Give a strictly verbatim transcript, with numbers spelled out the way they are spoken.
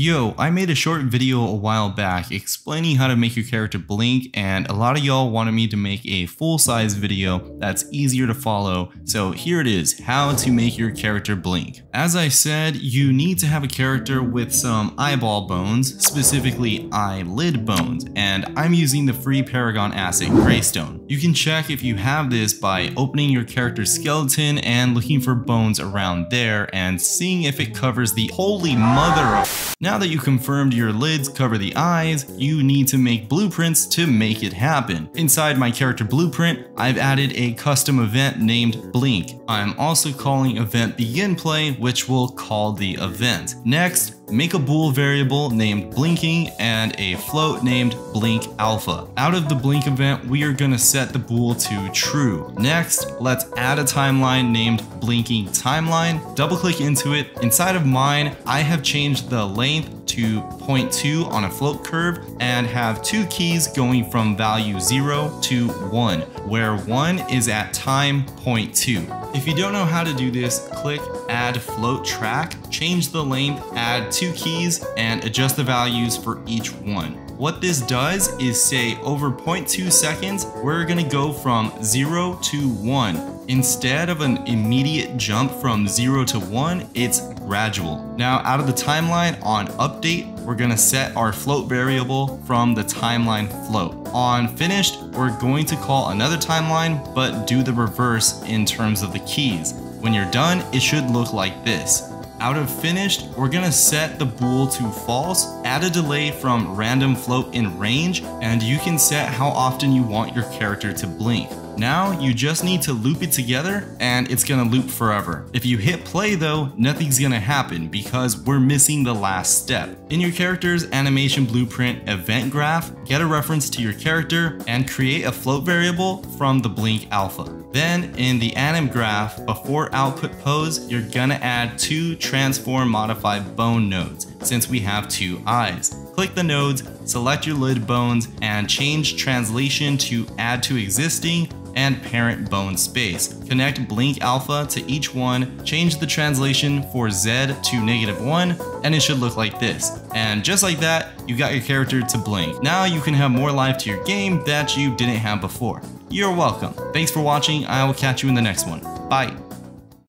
Yo, I made a short video a while back explaining how to make your character blink, and a lot of y'all wanted me to make a full-size video that's easier to follow, so here it is, how to make your character blink. As I said, you need to have a character with some eyeball bones, specifically eyelid bones, and I'm using the free Paragon asset, Graystone. You can check if you have this by opening your character's skeleton and looking for bones around there and seeing if it covers the holy mother of... Now that you confirmed your lids cover the eyes, you need to make blueprints to make it happen. Inside my character blueprint, I've added a custom event named Blink. I'm also calling event begin play, which will call the event. Next, make a bool variable named blinking and a float named blink alpha. Out of the blink event, we are going to set the bool to true. Next, let's add a timeline named blinking timeline. Double click into it. Inside of mine, I have changed the length to zero point two on a float curve and have two keys going from value zero to one, where one is at time zero point two. If you don't know how to do this, click add float track, change the length, add two keys, and adjust the values for each one. What this does is say over zero point two seconds, we're gonna go from zero to one. Instead of an immediate jump from zero to one, it's gradual. Now out of the timeline on update, we're gonna set our float variable from the timeline float. On finished, we're going to call another timeline, but do the reverse in terms of the keys. When you're done, it should look like this. Out of finished, we're gonna set the bool to false, add a delay from random float in range, and you can set how often you want your character to blink. Now you just need to loop it together and it's gonna loop forever. If you hit play though, nothing's gonna happen because we're missing the last step. In your character's animation blueprint event graph, get a reference to your character and create a float variable from the blink alpha. Then in the anim graph, before output pose, you're gonna add two transform modify bone nodes since we have two eyes. Click the nodes, select your lid bones, and change translation to add to existing and parent bone space. Connect blink alpha to each one, change the translation for Z to negative one, and it should look like this. And just like that, you got your character to blink. Now you can have more life to your game that you didn't have before. You're welcome. Thanks for watching. I will catch you in the next one. Bye.